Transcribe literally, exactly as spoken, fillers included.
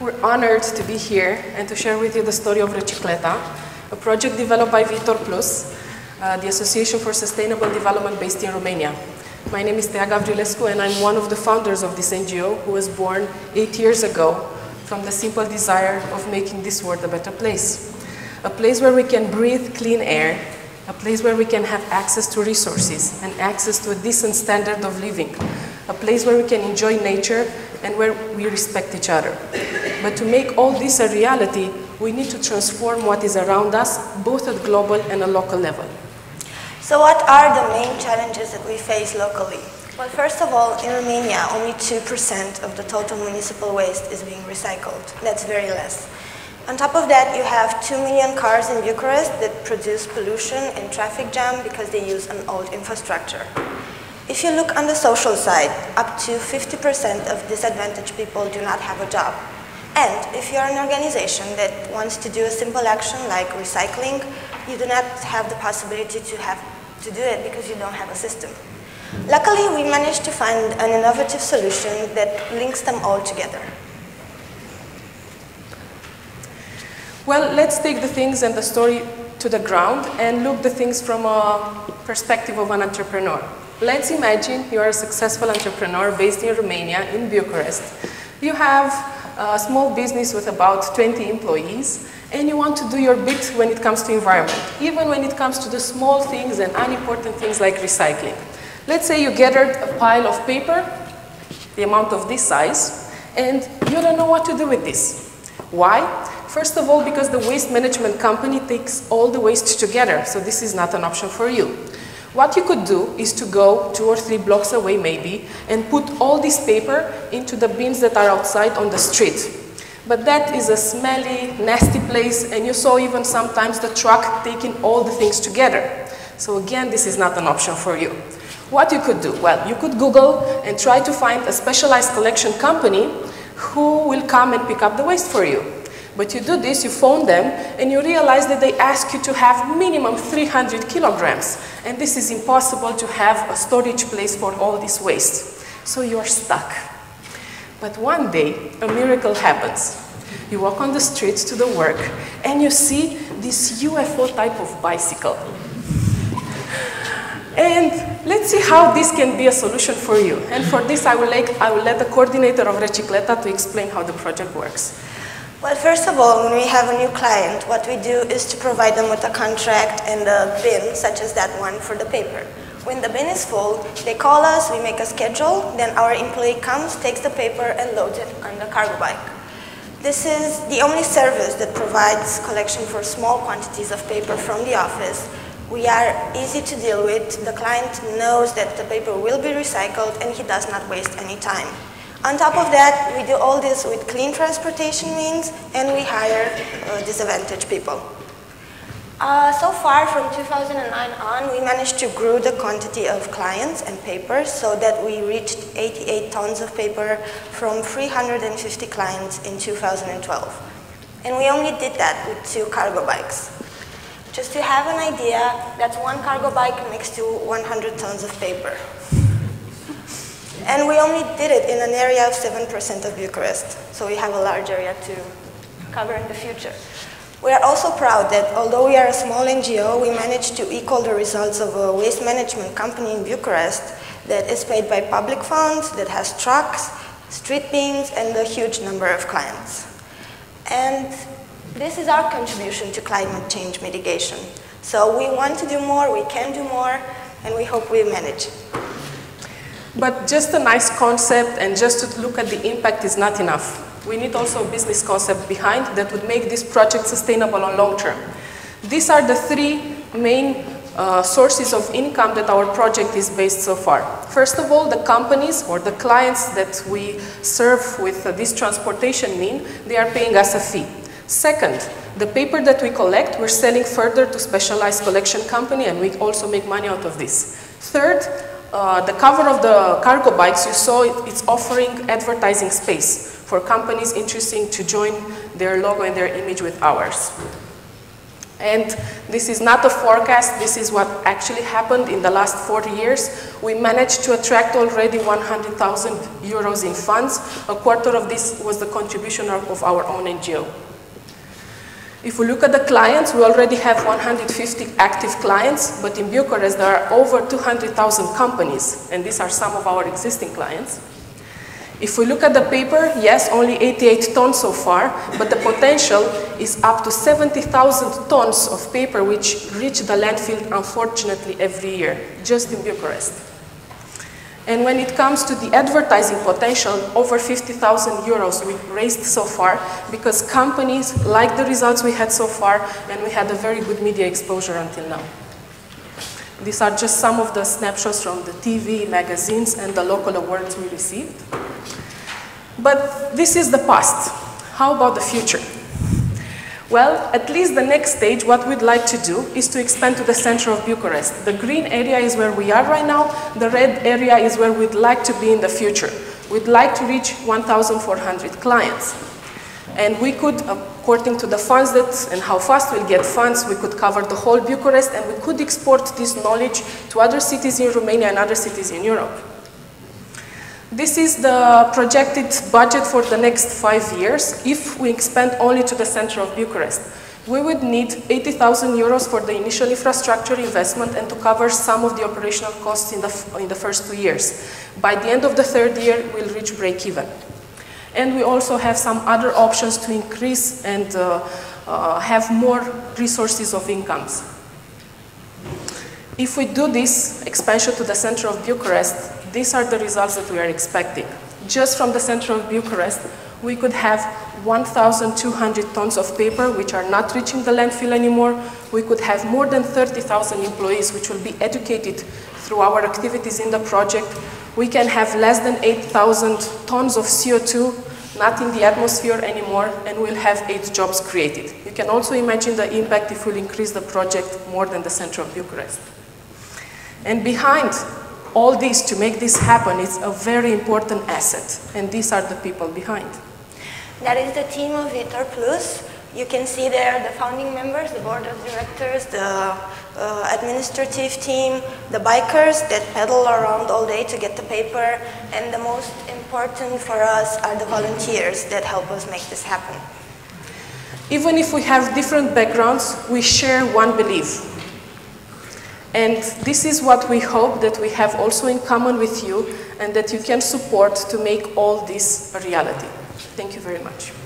We're honored to be here and to share with you the story of Recicleta, a project developed by Vitor Plus, uh, the Association for Sustainable Development based in Romania. My name is Teaga Gavrilescu and I'm one of the founders of this N G O who was born eight years ago from the simple desire of making this world a better place. A place where we can breathe clean air, a place where we can have access to resources and access to a decent standard of living, a place where we can enjoy nature and where we respect each other. But to make all this a reality, we need to transform what is around us, both at global and a local level. So what are the main challenges that we face locally? Well, first of all, in Romania, only two percent of the total municipal waste is being recycled. That's very less. On top of that, you have two million cars in Bucharest that produce pollution and traffic jam because they use an old infrastructure. If you look on the social side, up to fifty percent of disadvantaged people do not have a job. And if you're an organization that wants to do a simple action like recycling, you do not have the possibility to, have, to do it because you don't have a system. Luckily, we managed to find an innovative solution that links them all together. Well, let's take the things and the story to the ground and look the things from a perspective of an entrepreneur. Let's imagine you are a successful entrepreneur based in Romania, in Bucharest. You have a small business with about twenty employees, and you want to do your bit when it comes to environment, even when it comes to the small things and unimportant things like recycling. Let's say you gathered a pile of paper, the amount of this size, and you don't know what to do with this. Why? First of all, because the waste management company takes all the waste together, so this is not an option for you. What you could do is to go two or three blocks away maybe and put all this paper into the bins that are outside on the street. But that is a smelly, nasty place, and you saw even sometimes the truck taking all the things together. So again, this is not an option for you. What you could do? Well, you could Google and try to find a specialized collection company who will come and pick up the waste for you. But you do this, you phone them, and you realize that they ask you to have minimum three hundred kilograms. And this is impossible to have a storage place for all this waste. So you are stuck. But one day, a miracle happens. You walk on the streets to the work, and you see this U F O type of bicycle. And let's see how this can be a solution for you. And for this, I will, like, I will let the coordinator of Recicleta to explain how the project works. Well, first of all, when we have a new client, what we do is to provide them with a contract and a bin, such as that one for the paper. When the bin is full, they call us, we make a schedule, then our employee comes, takes the paper and loads it on the cargo bike. This is the only service that provides collection for small quantities of paper from the office. We are easy to deal with, the client knows that the paper will be recycled and he does not waste any time. On top of that, we do all this with clean transportation means, and we hire uh, disadvantaged people. Uh, so far, from two thousand nine on, we managed to grow the quantity of clients and paper so that we reached eighty-eight tons of paper from three hundred fifty clients in two thousand twelve. And we only did that with two cargo bikes. Just to have an idea, that's one cargo bike next to one hundred tons of paper. And we only did it in an area of seven percent of Bucharest, so we have a large area to cover in the future. We are also proud that although we are a small N G O, we managed to equal the results of a waste management company in Bucharest that is paid by public funds, that has trucks, street bins, and a huge number of clients. And this is our contribution to climate change mitigation. So we want to do more, we can do more, and we hope we manage. But just a nice concept and just to look at the impact is not enough. We need also a business concept behind that would make this project sustainable on long term. These are the three main uh, sources of income that our project is based so far. First of all, the companies or the clients that we serve with uh, this transportation mean, they are paying us a fee. Second, the paper that we collect, we're selling further to specialized collection company and we also make money out of this. Third, Uh, the cover of the cargo bikes, you saw it, it's offering advertising space for companies interested to join their logo and their image with ours. And this is not a forecast, this is what actually happened in the last forty years. We managed to attract already one hundred thousand euros in funds. A quarter of this was the contribution of our own N G O. If we look at the clients, we already have one hundred fifty active clients, but in Bucharest there are over two hundred thousand companies, and these are some of our existing clients. If we look at the paper, yes, only eighty-eight tons so far, but the potential is up to seventy thousand tons of paper which reach the landfill, unfortunately, every year, just in Bucharest. And when it comes to the advertising potential, over fifty thousand euros we raised so far, because companies like the results we had so far, and we had a very good media exposure until now. These are just some of the snapshots from the T V, magazines, and the local awards we received. But this is the past. How about the future? Well, at least the next stage, what we'd like to do is to expand to the center of Bucharest. The green area is where we are right now. The red area is where we'd like to be in the future. We'd like to reach one thousand four hundred clients. And we could, according to the funds that and how fast we'll get funds, we could cover the whole Bucharest, and we could export this knowledge to other cities in Romania and other cities in Europe. This is the projected budget for the next five years if we expand only to the center of Bucharest. We would need eighty thousand euros for the initial infrastructure investment and to cover some of the operational costs in the, in the first two years. By the end of the third year, we'll reach break-even. And we also have some other options to increase and uh, uh, have more resources of incomes. If we do this expansion to the center of Bucharest, these are the results that we are expecting. Just from the center of Bucharest, we could have one thousand two hundred tons of paper which are not reaching the landfill anymore. We could have more than thirty thousand employees which will be educated through our activities in the project. We can have less than eight thousand tons of C O two not in the atmosphere anymore, and we'll have eight jobs created. You can also imagine the impact if we'll increase the project more than the center of Bucharest. And behind all this, to make this happen, it's a very important asset, and these are the people behind. That is the team of Vitor Plus. You can see there the founding members, the board of directors, the uh, administrative team, the bikers that pedal around all day to get the paper, and the most important for us are the volunteers that help us make this happen. Even if we have different backgrounds, we share one belief. And this is what we hope that we have also in common with you, and that you can support to make all this a reality. Thank you very much.